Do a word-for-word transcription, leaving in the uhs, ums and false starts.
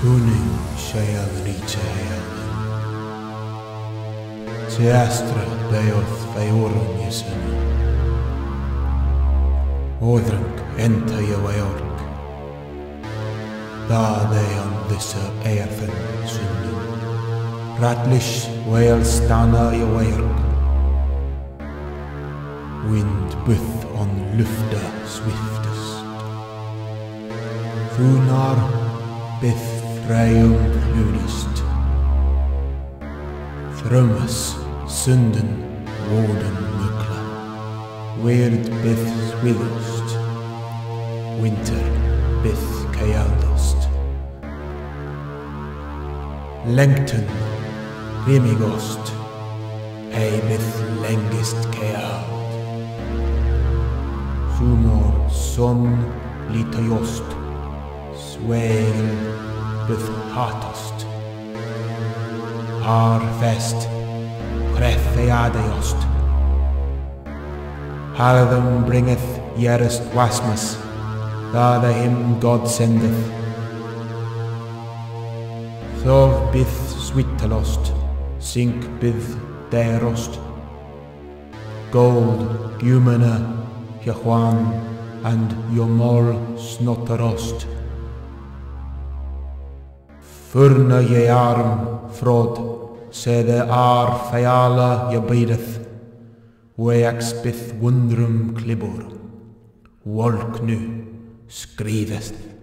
Kuning Shayavrichayam Se astra Deos Faiorum Yesenum Odrank Entayavayork Dadeam Disa Eirfen Sundum Ratlish Wailstana Yavayork Wind buth on lufta swiftest Funar Bith Rayum lunist Thrumas Sunden Woden Nukla Weird Bith Swillost Winter Bith Kayadost Lengton Rimigost Ei Bith Lengist Kayad Sumor Son Litayost Swale with heartest, harvest, crefeadeost, Harthum bringeth yerest wasmus, Thada him God sendeth, Thov bith swittelost, sink bith derost, gold, gumena, Yahuan, and Yomor snotterost. Furna ye arm, frod, sede ar feala ye bideth, weax bith wundrum klibor, walk nu, skrivest.